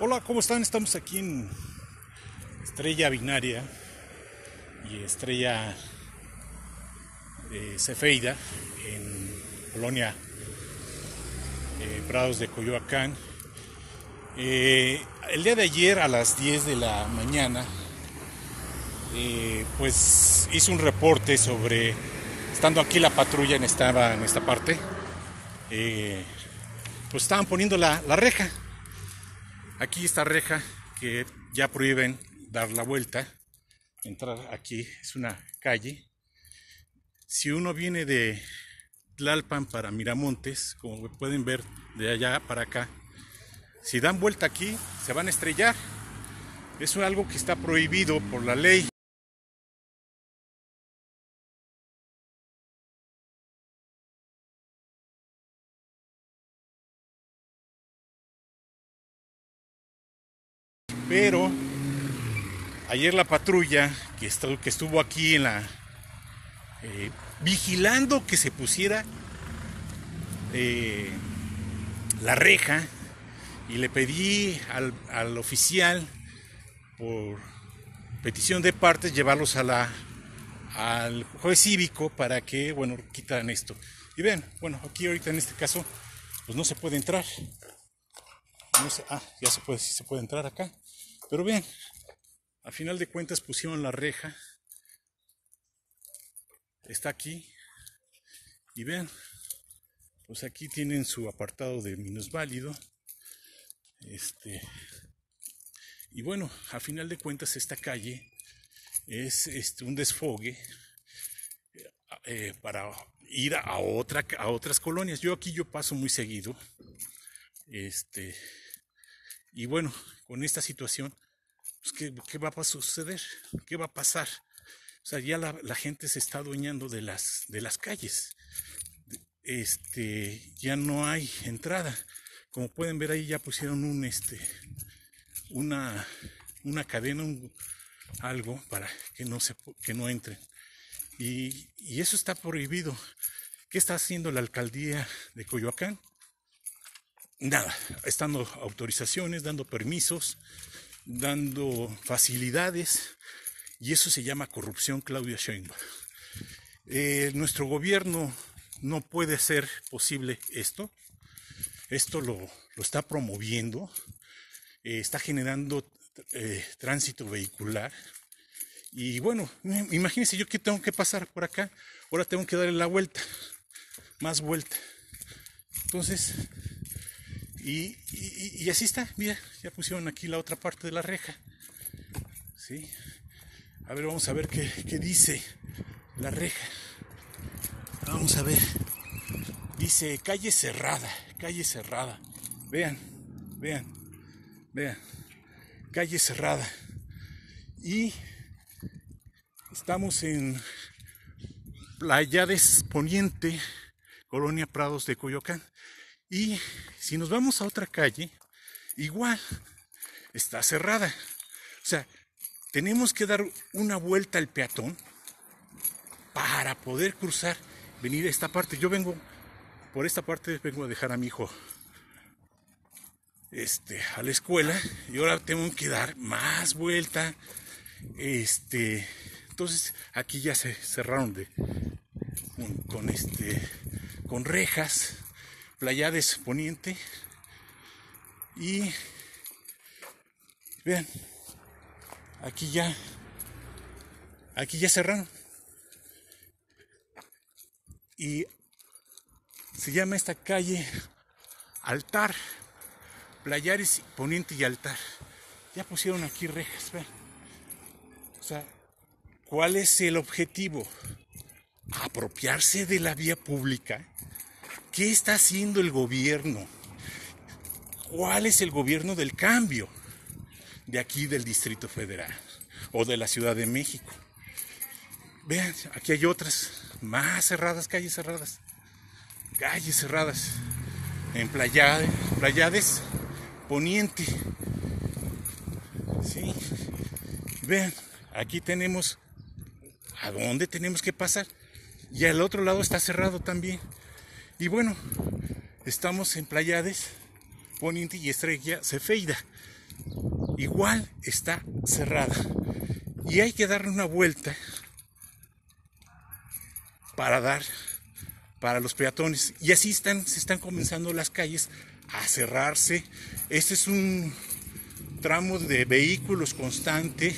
Hola, ¿cómo están? Estamos aquí en Estrella Binaria y Estrella Cefeida, en Colonia Prados de Coyoacán. El día de ayer a las 10 de la mañana pues hice un reporte sobre, estando aquí la patrulla en esta parte, pues estaban poniendo la reja. Aquí esta reja que ya prohíben dar la vuelta, entrar aquí, es una calle. Si uno viene de Tlalpan para Miramontes, como pueden ver de allá para acá, si dan vuelta aquí se van a estrellar. Es algo que está prohibido por la ley. Pero ayer la patrulla que estuvo aquí en vigilando que se pusiera la reja, y le pedí al oficial, por petición de partes, llevarlos al juez cívico para que, bueno, quitan esto. Y vean, bueno, aquí ahorita en este caso, pues no se puede entrar. No sé, ya se puede, sí se puede entrar acá. Pero bien, al final de cuentas pusieron la reja, está aquí, y vean, pues aquí tienen su apartado de minusválido, y bueno, al final de cuentas esta calle es un desfogue para ir a otras colonias. Yo paso muy seguido, y bueno, con esta situación, pues ¿qué va a suceder? ¿Qué va a pasar? O sea, ya la gente se está adueñando de las calles. Ya no hay entrada. Como pueden ver ahí ya pusieron una cadena, algo para que no entren. Y eso está prohibido. ¿Qué está haciendo la alcaldía de Coyoacán? Nada, están dando autorizaciones, dando permisos, dando facilidades, y eso se llama corrupción, Claudia Sheinbaum. Nuestro gobierno no puede hacer posible esto lo está promoviendo, está generando tránsito vehicular, y bueno, imagínense yo que tengo que pasar por acá, ahora tengo que darle la vuelta, más vuelta, entonces... Y así está, mira, ya pusieron aquí la otra parte de la reja, ¿sí? A ver, vamos a ver qué dice la reja. Vamos a ver, dice calle cerrada, vean, calle cerrada. Y estamos en Pléyades Poniente, Colonia Prados de Coyoacán. Y si nos vamos a otra calle, igual, está cerrada. O sea, tenemos que dar una vuelta al peatón para poder cruzar, venir a esta parte. Yo vengo, por esta parte vengo a dejar a mi hijo a la escuela, y ahora tengo que dar más vuelta. Entonces, aquí ya se cerraron con rejas. Pléyades Poniente, y vean, aquí ya cerraron, y se llama esta calle Altar, Pléyades Poniente y Altar. Ya pusieron aquí rejas, vean. O sea, ¿cuál es el objetivo? Apropiarse de la vía pública. ¿Qué está haciendo el gobierno? ¿Cuál es el gobierno del cambio de aquí del Distrito Federal o de la Ciudad de México? Vean, aquí hay otras más cerradas, calles cerradas, en Pléyades Poniente. ¿Sí? Vean, aquí tenemos a dónde tenemos que pasar, y al otro lado está cerrado también. Y bueno, estamos en Pléyades Poniente y Estrella Cefeida. igual está cerrada. Y hay que darle una vuelta para los peatones. Y así se están comenzando las calles a cerrarse. Este es un tramo de vehículos constante,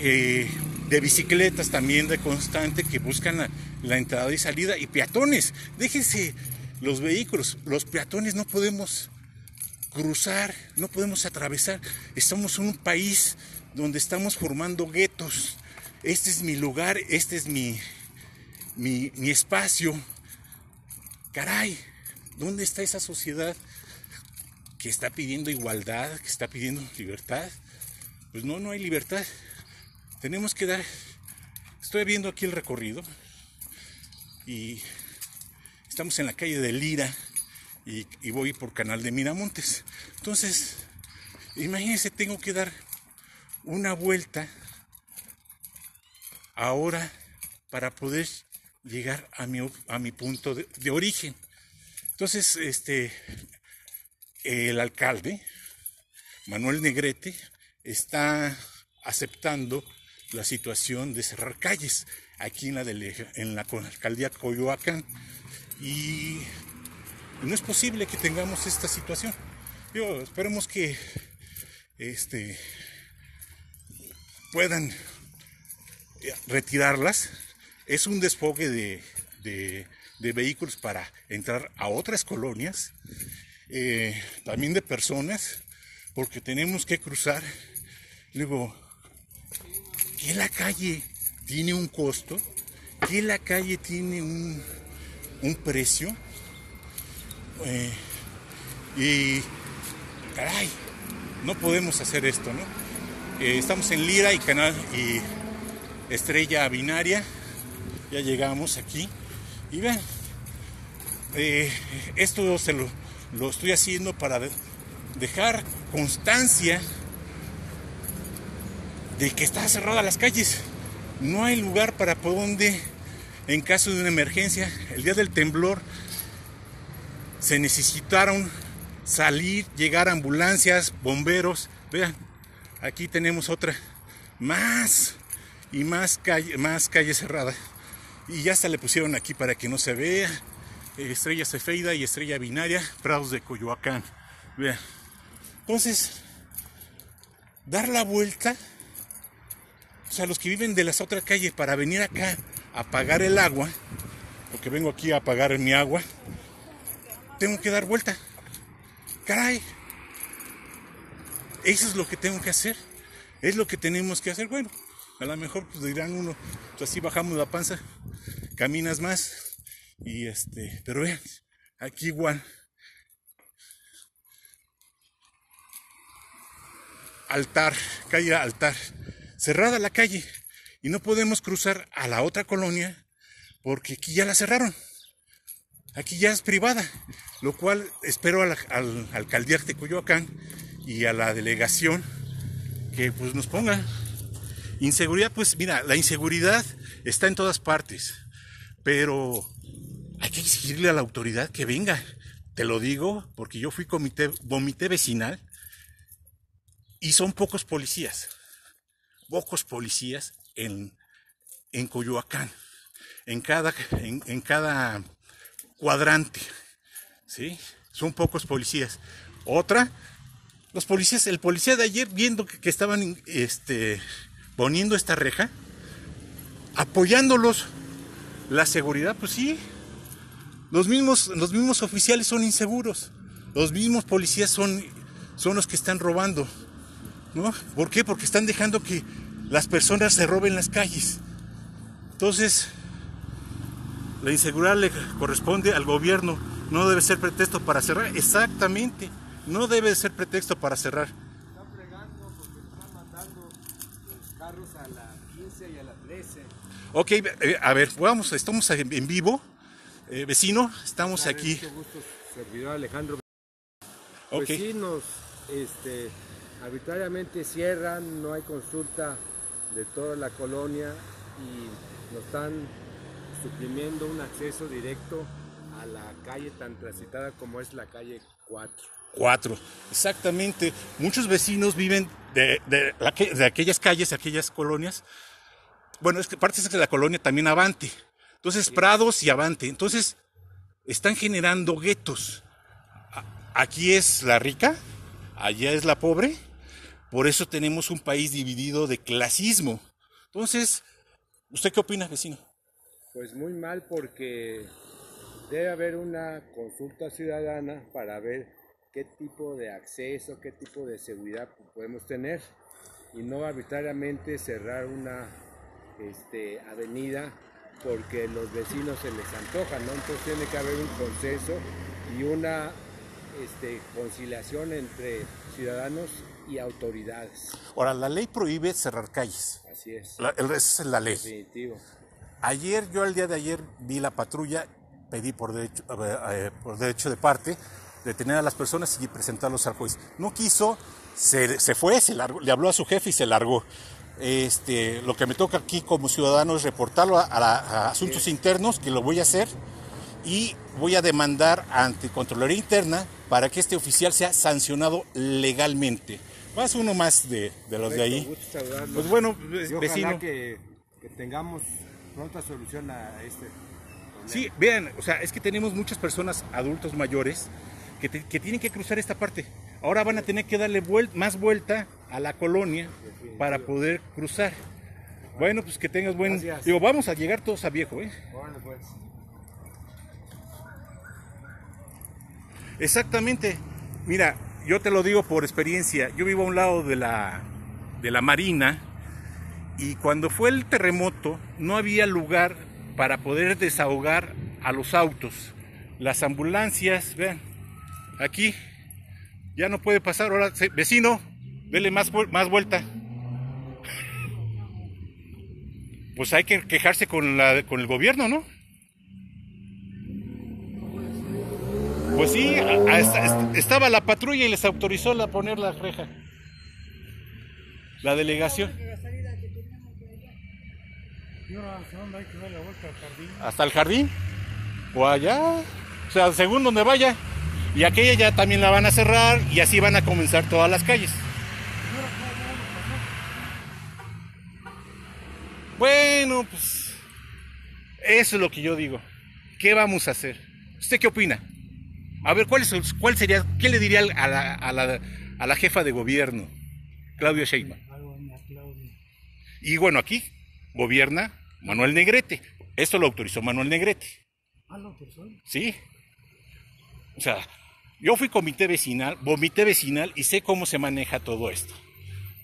de bicicletas también de constante, que buscan la entrada y salida, y peatones. Déjense los vehículos, los peatones no podemos cruzar, no podemos atravesar. Estamos en un país donde estamos formando guetos. Este es mi lugar, este es mi espacio. Caray, ¿dónde está esa sociedad que está pidiendo igualdad, que está pidiendo libertad? Pues no hay libertad. Tenemos que dar... Estoy viendo aquí el recorrido y estamos en la calle de Lira y voy por Canal de Miramontes. Entonces, imagínense, tengo que dar una vuelta ahora para poder llegar a mi punto de origen. Entonces, el alcalde, Manuel Negrete, está aceptando la situación de cerrar calles aquí en la alcaldía Coyoacán, y no es posible que tengamos esta situación. Yo esperemos que puedan retirarlas. Es un desfogue de vehículos para entrar a otras colonias, también de personas, porque tenemos que cruzar. Luego, que la calle tiene un costo, que la calle tiene un precio, y caray, no podemos hacer esto, ¿no? Estamos en Lira y Canal y Estrella Binaria. Ya llegamos aquí y vean, esto lo estoy haciendo para dejar constancia de que está cerrada las calles. No hay lugar para por donde, en caso de una emergencia. El día del temblor se necesitaron salir, llegar ambulancias, bomberos. Vean, aquí tenemos otra, más calle cerrada. Y ya hasta le pusieron aquí para que no se vea: Estrella Cefeida y Estrella Binaria, Prados de Coyoacán. Vean. Entonces, dar la vuelta, o sea, los que viven de las otras calles, para venir acá a pagar el agua, porque vengo aquí a pagar mi agua, tengo que dar vuelta. Caray, eso es lo que tengo que hacer, es lo que tenemos que hacer. Bueno, a lo mejor pues dirán uno, pues así bajamos la panza, caminas más, y pero vean, aquí igual. Altar, calle Altar, cerrada la calle, y no podemos cruzar a la otra colonia porque aquí ya la cerraron, aquí ya es privada, lo cual espero a la alcaldía de Coyoacán y a la delegación que pues nos pongan. Inseguridad, pues mira, la inseguridad está en todas partes, pero hay que exigirle a la autoridad que venga. Te lo digo porque yo fui comité vecinal y son pocos policías en Coyoacán, en cada cuadrante, ¿sí? Son pocos policías. Otra, los policías, el policía de ayer, viendo que estaban poniendo esta reja, apoyándolos, la seguridad, pues sí, los mismos oficiales son inseguros, los mismos policías son los que están robando, ¿no? ¿Por qué? Porque están dejando que las personas se roben las calles. Entonces, la inseguridad le corresponde al gobierno, no debe ser pretexto para cerrar. Exactamente, no debe ser pretexto para cerrar. A la 15 y a la 13. Ok, a ver, vamos, estamos en vivo, vecino, estamos aquí. Mucho gusto, servidor Alejandro. Okay. Vecinos, arbitrariamente cierran, no hay consulta de toda la colonia y nos están suprimiendo un acceso directo a la calle tan transitada como es la calle 4. 4, exactamente. Muchos vecinos viven de aquellas calles, de aquellas colonias. Bueno, es que parte de la colonia también Avante. Entonces, Prados y Avante. Entonces, están generando guetos. Aquí es la rica, allá es la pobre. Por eso tenemos un país dividido de clasismo. Entonces, ¿usted qué opina, vecino? Pues muy mal, porque debe haber una consulta ciudadana para ver qué tipo de acceso, qué tipo de seguridad podemos tener, y no arbitrariamente cerrar una avenida porque los vecinos se les antoja, ¿no? Entonces tiene que haber un consenso y una conciliación entre ciudadanos y autoridades. Ahora, la ley prohíbe cerrar calles. Así es. Esa es la ley. Definitivo. Ayer, yo al día de ayer vi la patrulla, pedí por derecho de parte detener a las personas y presentarlos al juez. No quiso, se fue, se largó, le habló a su jefe y se largó. Lo que me toca aquí como ciudadano es reportarlo a asuntos internos, que lo voy a hacer, y voy a demandar ante Contraloría Interna para que este oficial sea sancionado legalmente. Más uno más de los de ahí. Pues bueno, y ojalá, vecino, que tengamos pronta solución a este problema. Sí, vean, o sea, es que tenemos muchas personas, adultos mayores, que tienen que cruzar esta parte. Ahora van a tener que darle más vuelta a la colonia para poder cruzar. Bueno, pues que tengas buen... Gracias. Digo, vamos a llegar todos a viejo, ¿eh? Bueno, pues. Exactamente. Mira, yo te lo digo por experiencia. Yo vivo a un lado de la marina, y cuando fue el terremoto no había lugar para poder desahogar a los autos. Las ambulancias, vean, aquí ya no puede pasar. Ahora, vecino, dele más vuelta. Pues hay que quejarse con el gobierno, ¿no? Pues sí, estaba la patrulla y les autorizó a poner la reja. La delegación. ¿Hasta el jardín? O allá. O sea, según donde vaya. Y aquella ya también la van a cerrar, y así van a comenzar todas las calles. Bueno, pues eso es lo que yo digo. ¿Qué vamos a hacer? ¿Usted qué opina? A ver, ¿cuál sería, qué le diría a la jefa de gobierno, Claudia Sheinbaum? Y bueno, aquí gobierna Manuel Negrete. Esto lo autorizó Manuel Negrete. ¿Ah, lo autorizó? Sí. O sea, yo fui comité vecinal y sé cómo se maneja todo esto.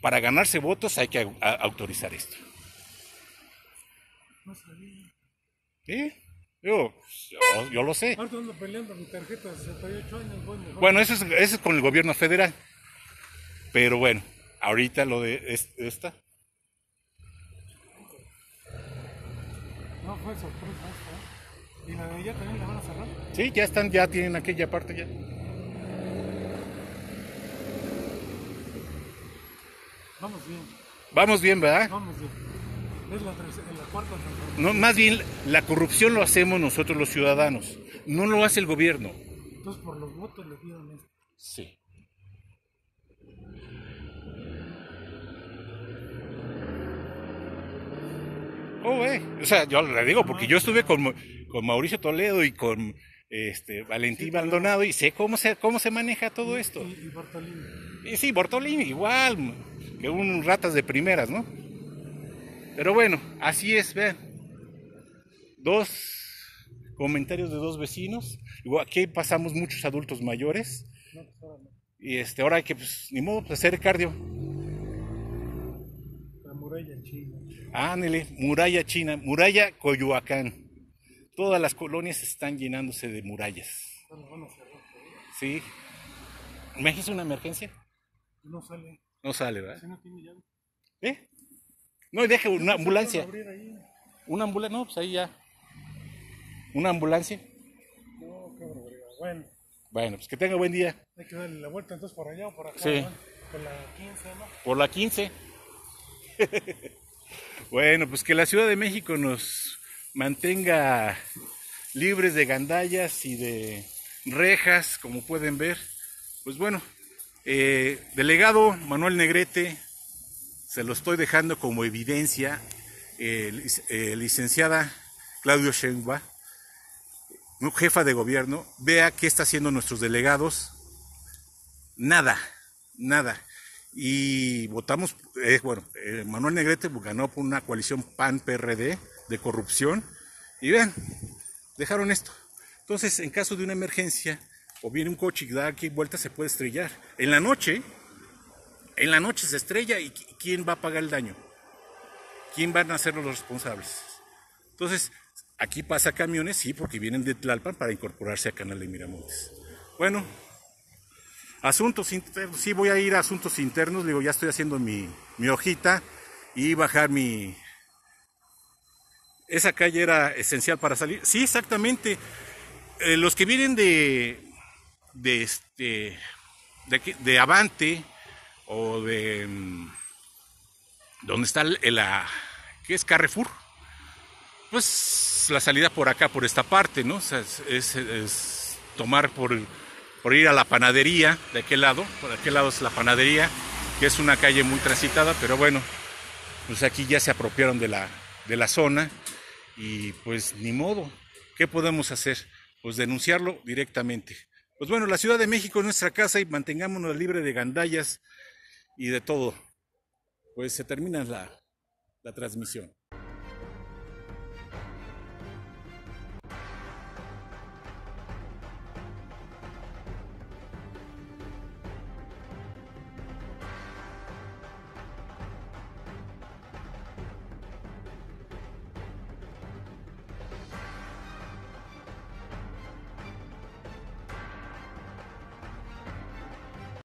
Para ganarse votos hay que autorizar esto. No sabía. ¿Eh? Yo lo sé. Ahorita ando peleando mi tarjeta de 68 años. Bueno, eso es con el gobierno federal. Pero bueno, ahorita lo de esta. No, fue sorpresa esta. ¿Y la de ella también la van a cerrar? Sí, ya tienen aquella parte ya. Vamos bien. Vamos bien, ¿verdad? Vamos bien. Es la cuarta. No, más bien la corrupción lo hacemos nosotros los ciudadanos, no lo hace el gobierno. Entonces por los votos le dieron esto. Sí. O sea, yo le digo porque yo estuve con Mauricio Toledo y con Valentín Maldonado, y sé cómo se maneja todo esto. Y Bortolini. Y sí, Bortolini igual, que un ratas de primeras, ¿no? Pero bueno, así es, vean. 2 comentarios de 2 vecinos. Aquí pasamos muchos adultos mayores. Y ahora hay que, pues, ni modo, pues, hacer cardio. La muralla china. Ándale, muralla china, muralla Coyoacán. Todas las colonias están llenándose de murallas. Sí. ¿Me haces una emergencia? No sale. No sale, ¿verdad? Si no tiene llave. ¿Eh? No, deje una ambulancia. Una ambulancia, no, pues ahí ya. Una ambulancia. No, qué barbaridad. Bueno. Bueno, pues que tenga buen día. Hay que darle la vuelta entonces por allá o por acá. Sí. ¿No? Por la 15, ¿no? Por la 15. Bueno, pues que la Ciudad de México nos mantenga libres de gandallas y de rejas, como pueden ver. Pues bueno, delegado Manuel Negrete, se lo estoy dejando como evidencia, licenciada Claudia Sheinbaum, jefa de gobierno, vea qué está haciendo nuestros delegados. Nada, nada. Y votamos, Manuel Negrete ganó por una coalición PAN-PRD de corrupción. Y vean, dejaron esto. Entonces, en caso de una emergencia, o viene un coche y da aquí vuelta, se puede estrellar. En la noche se estrella, y ¿quién va a pagar el daño? ¿Quién van a ser los responsables? Entonces, aquí pasa camiones, sí, porque vienen de Tlalpan para incorporarse a Canal de Miramontes. Bueno, asuntos internos, sí voy a ir a asuntos internos, digo, ya estoy haciendo mi hojita y bajar mi... Esa calle era esencial para salir. Sí, exactamente. Los que vienen de Avante o de donde está la que es Carrefour, pues la salida por acá, por esta parte, ¿no? O sea, es tomar por ir a la panadería de aquel lado. Por aquel lado es la panadería, que es una calle muy transitada, pero bueno, pues aquí ya se apropiaron de la zona y pues ni modo. ¿Qué podemos hacer? Pues denunciarlo directamente. Pues bueno, la Ciudad de México es nuestra casa y mantengámonos libre de gandallas y de todo. Pues se termina la transmisión.